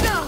Go!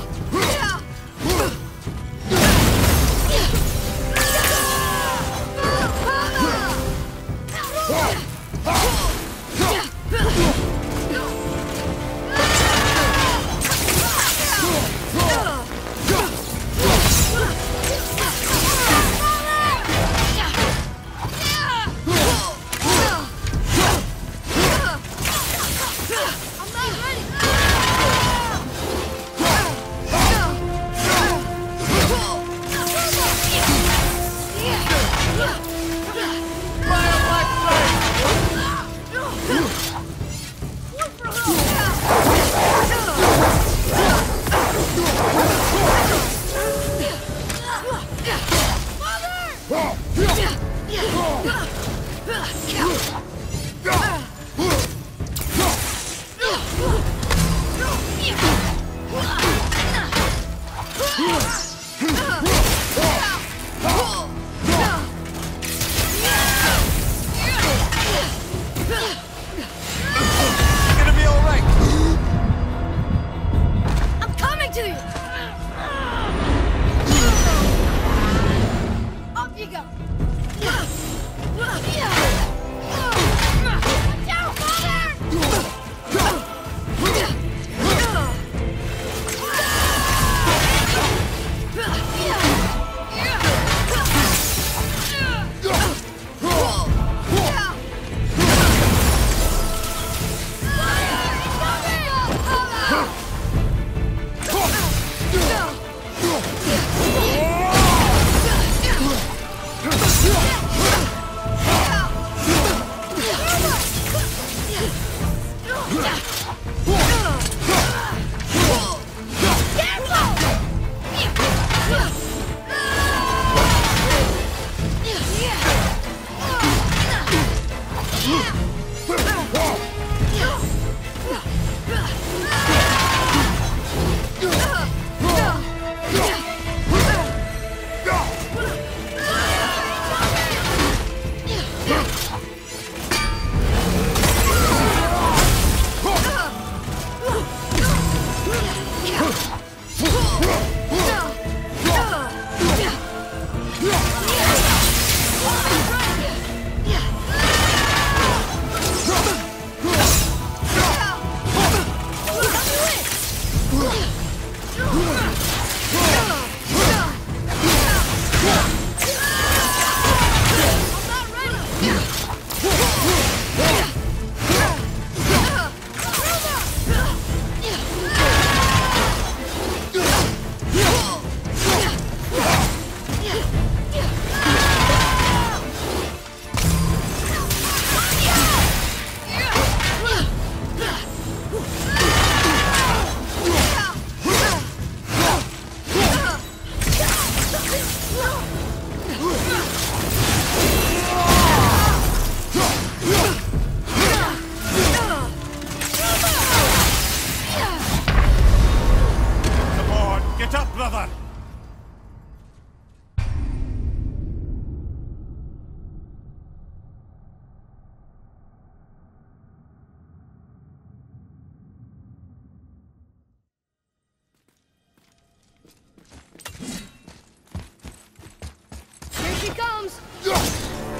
arms! Now,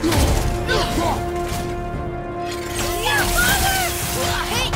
Father! Hey!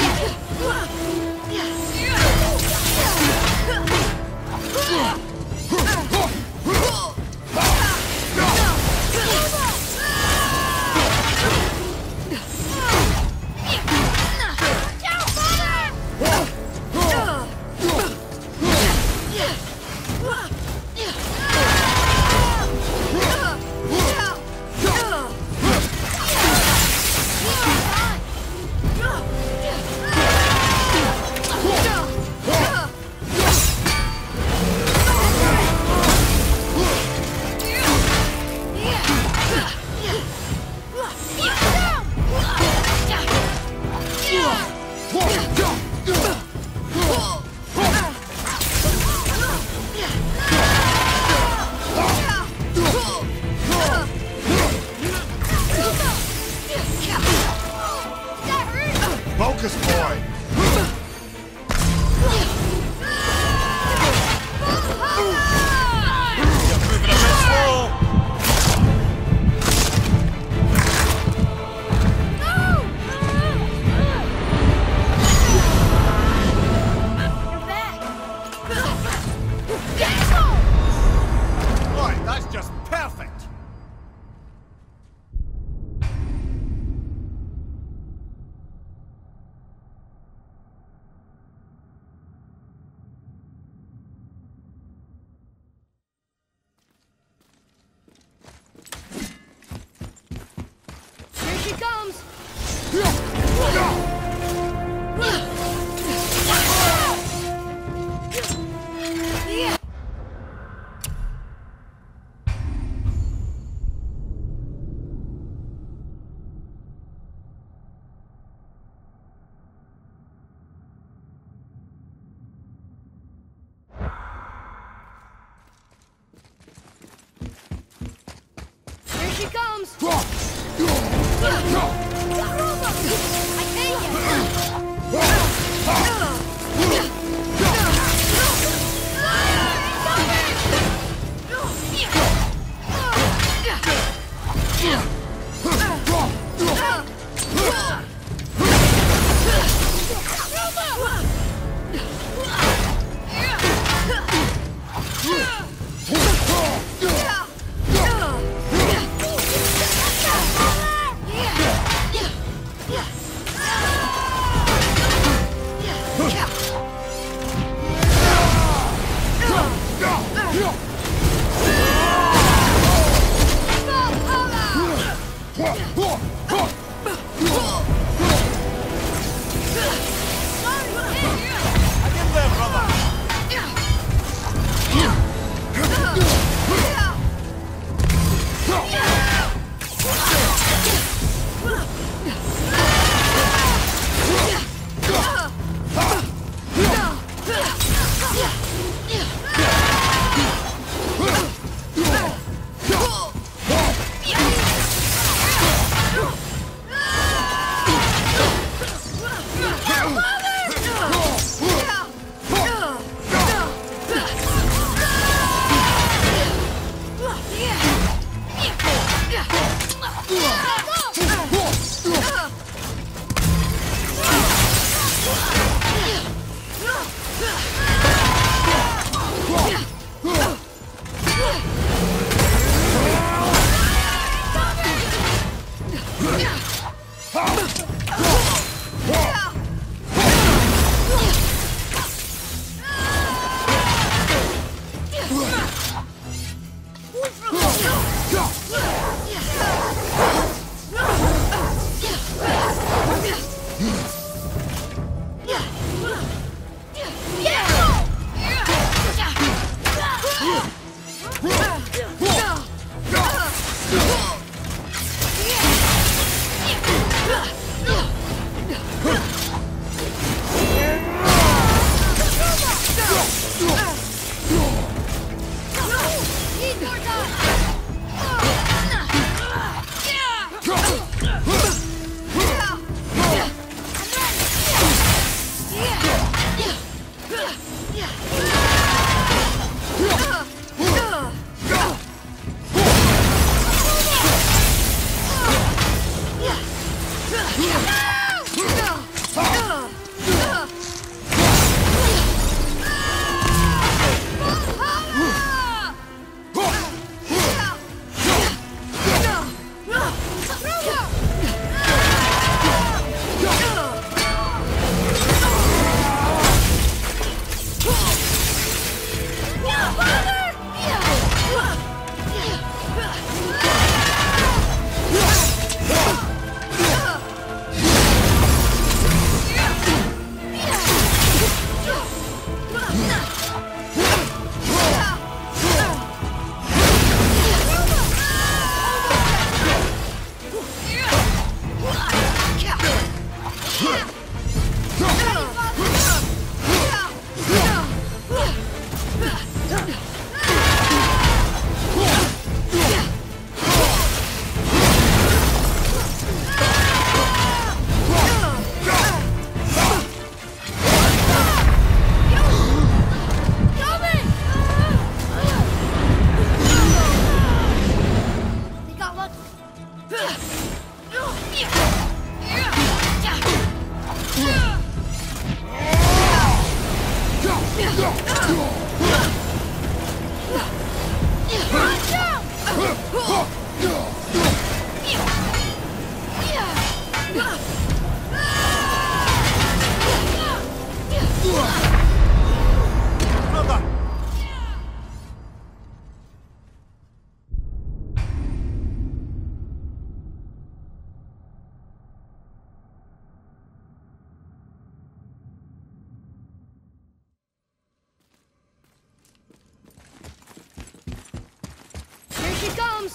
Valkyries. I'm ready. Go,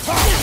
Father!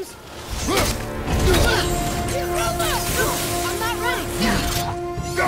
comes! I'm not running! Almost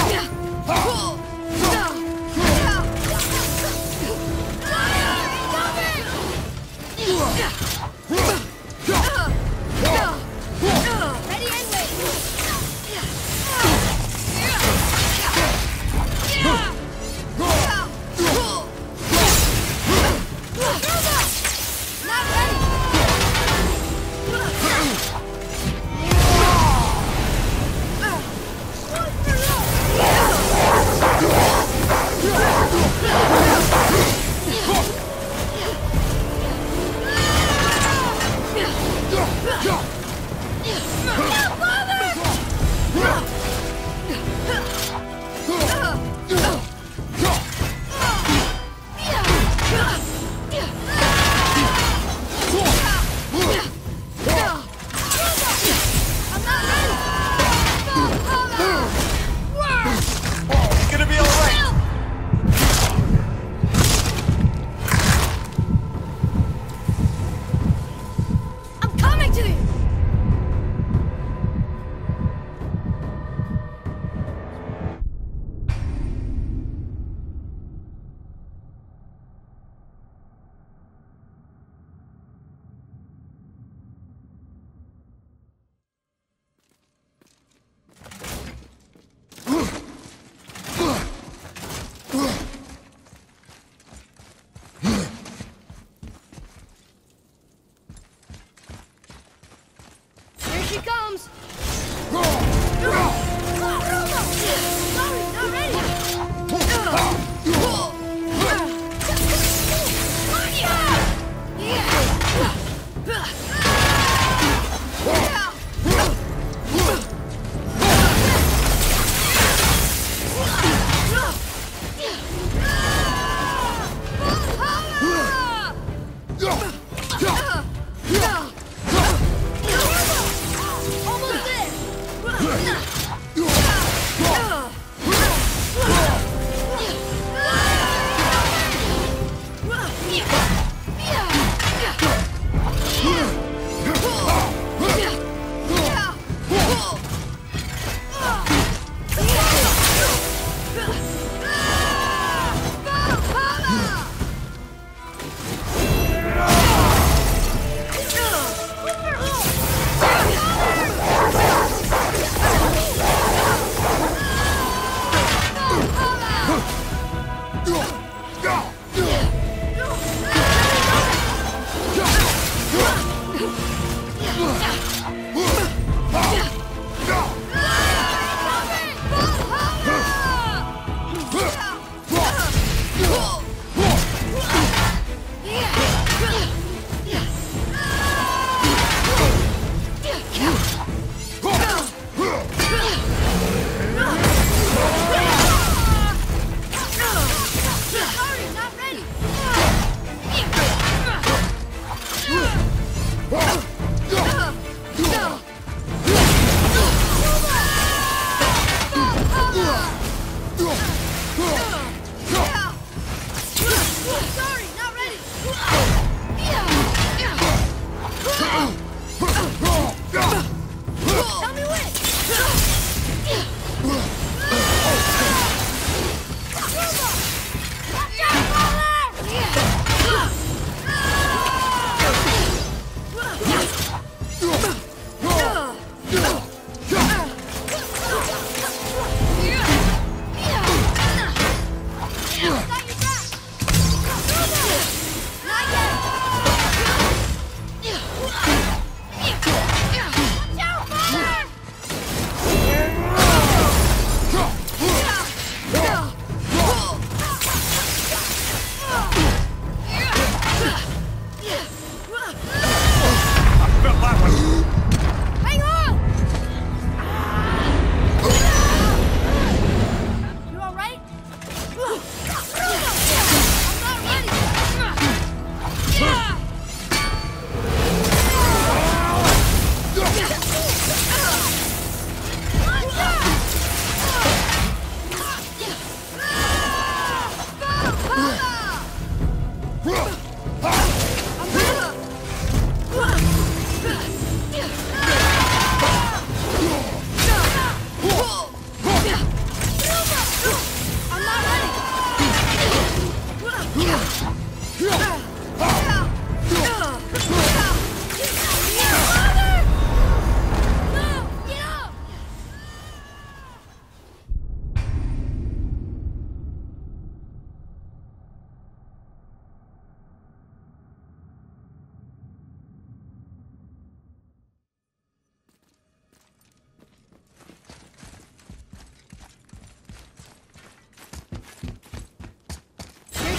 there!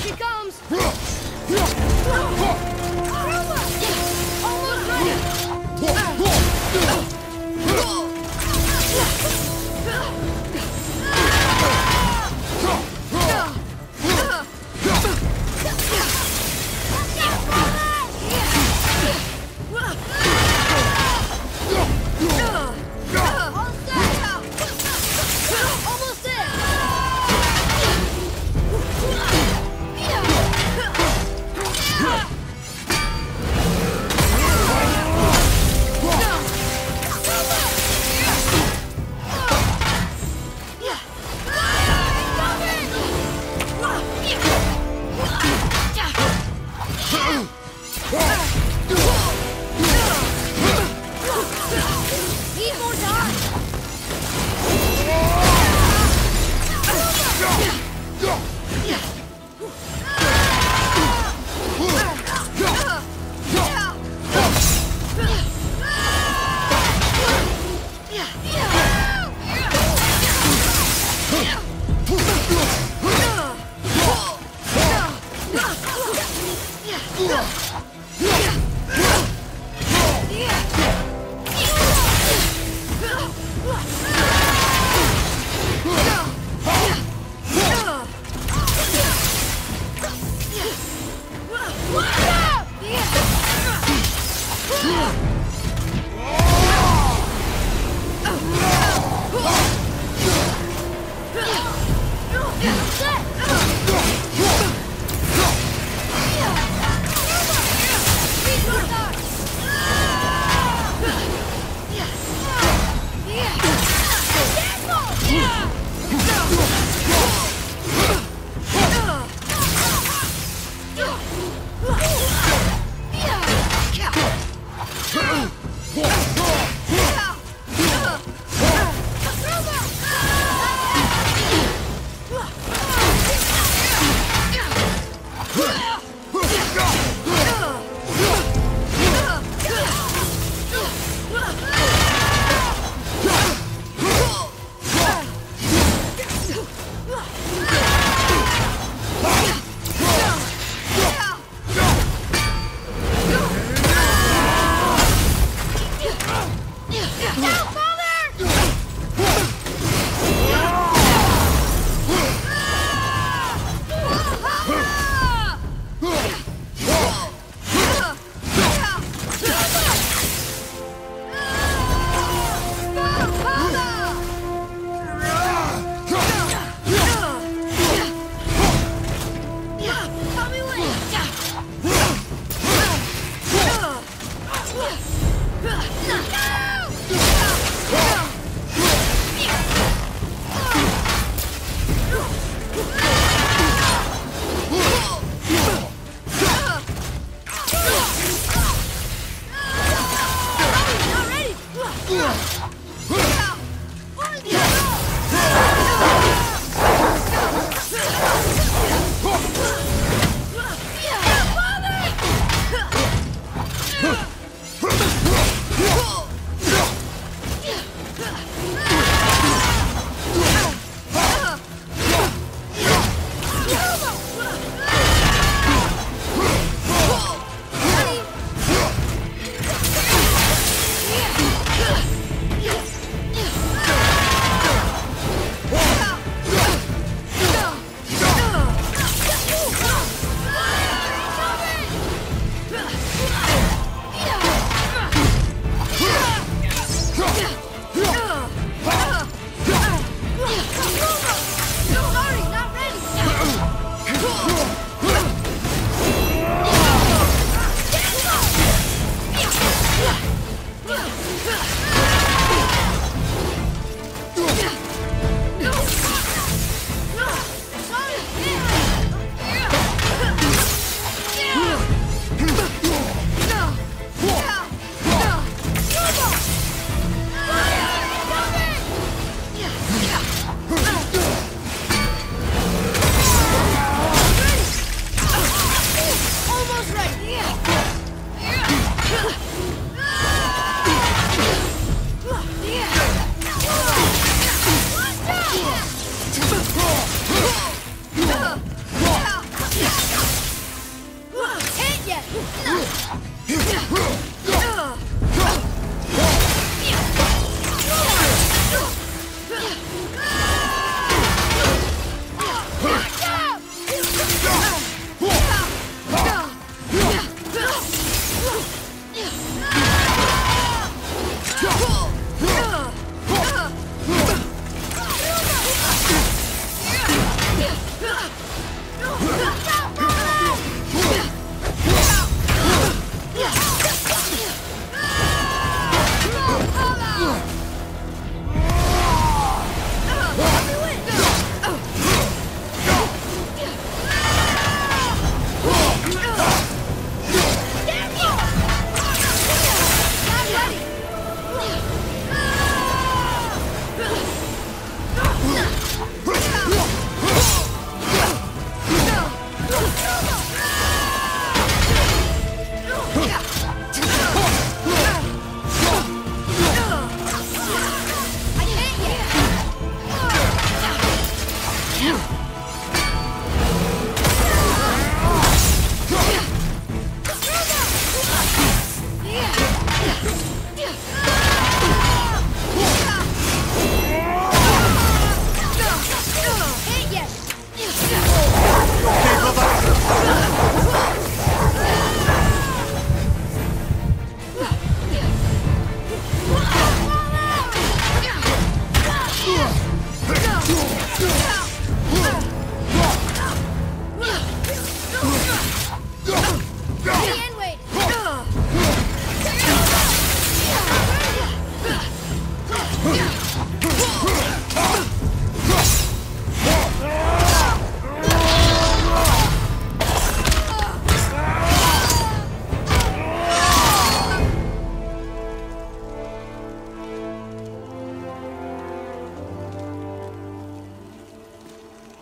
She comes! Almost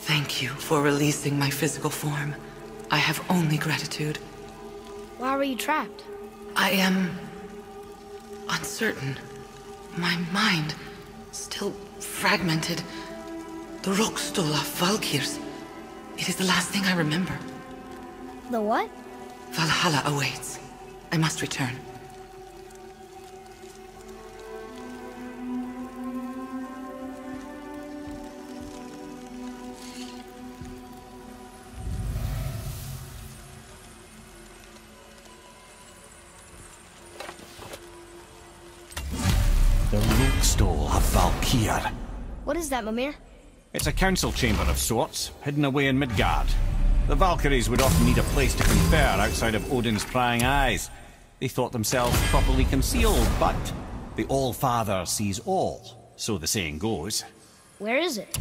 Thank you for releasing my physical form. I have only gratitude. Why were you trapped? I am uncertain. My mind still fragmented. The Rockstola of Valkyries. It is the last thing I remember. The what? Valhalla awaits. I must return. What is that, Mimir? It's a council chamber of sorts, hidden away in Midgard. The Valkyries would often need a place to confer outside of Odin's prying eyes. They thought themselves properly concealed, but the All-Father sees all, so the saying goes. Where is it?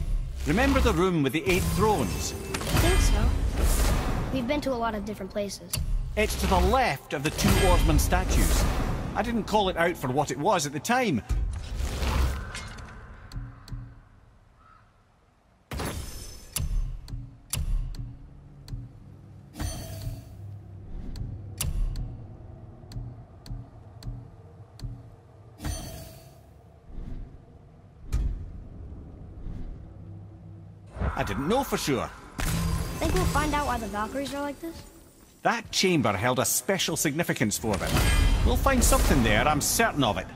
Remember the room with the 8 thrones? I think so. We've been to a lot of different places. It's to the left of the 2 oarsman statues. I didn't call it out for what it was at the time. I didn't know for sure. Think we'll find out why the Valkyries are like this? That chamber held a special significance for them. We'll find something there, I'm certain of it.